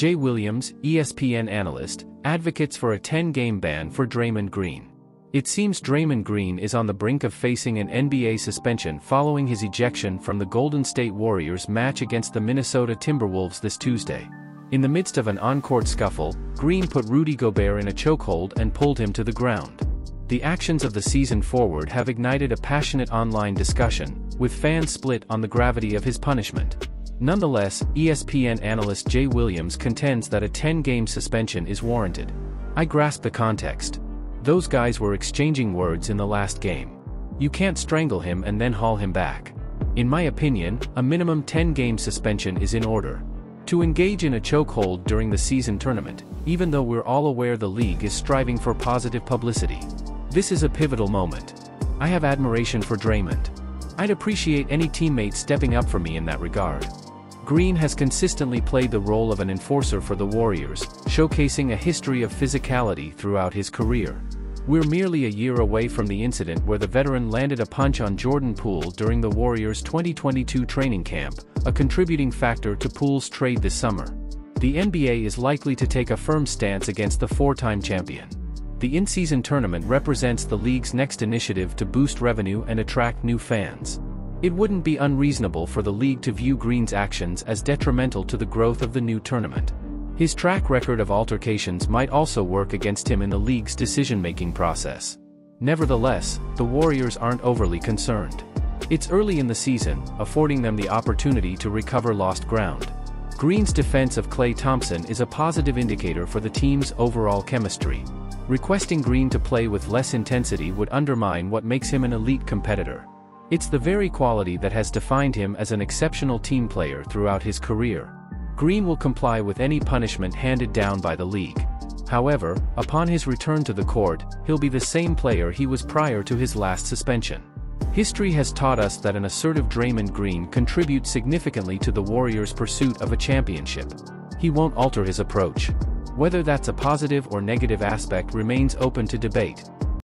Jay Williams, ESPN analyst, advocates for a 10-game ban for Draymond Green. It seems Draymond Green is on the brink of facing an NBA suspension following his ejection from the Golden State Warriors match against the Minnesota Timberwolves this Tuesday. In the midst of an on-court scuffle, Green put Rudy Gobert in a chokehold and pulled him to the ground. The actions of the seasoned forward have ignited a passionate online discussion, with fans split on the gravity of his punishment. Nonetheless, ESPN analyst Jay Williams contends that a 10-game suspension is warranted. "I grasp the context. Those guys were exchanging words in the last game. You can't strangle him and then haul him back. In my opinion, a minimum 10-game suspension is in order. To engage in a chokehold during the season tournament, even though we're all aware the league is striving for positive publicity. This is a pivotal moment. I have admiration for Draymond. I'd appreciate any teammate stepping up for me in that regard." Green has consistently played the role of an enforcer for the Warriors, showcasing a history of physicality throughout his career. We're merely a year away from the incident where the veteran landed a punch on Jordan Poole during the Warriors' 2022 training camp, a contributing factor to Poole's trade this summer. The NBA is likely to take a firm stance against the four-time champion. The in-season tournament represents the league's next initiative to boost revenue and attract new fans. It wouldn't be unreasonable for the league to view Green's actions as detrimental to the growth of the new tournament. His track record of altercations might also work against him in the league's decision-making process. Nevertheless, the Warriors aren't overly concerned. It's early in the season, affording them the opportunity to recover lost ground. Green's defense of Klay Thompson is a positive indicator for the team's overall chemistry. Requesting Green to play with less intensity would undermine what makes him an elite competitor. It's the very quality that has defined him as an exceptional team player throughout his career. Green will comply with any punishment handed down by the league. However, upon his return to the court, he'll be the same player he was prior to his last suspension. History has taught us that an assertive Draymond Green contributes significantly to the Warriors' pursuit of a championship. He won't alter his approach. Whether that's a positive or negative aspect remains open to debate.